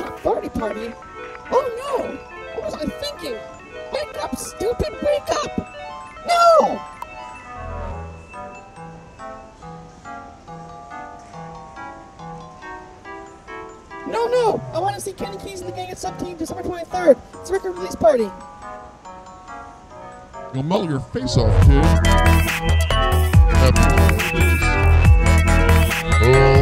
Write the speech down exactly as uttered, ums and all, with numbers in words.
top forty party? Oh no! What was I thinking? Wake up, stupid! Wake up! No! No, no! I want to see Kenny Keys and the Gang at SubT December twenty-third. It's a record release party. You'll melt your face off, kid. Happy holidays. Oh.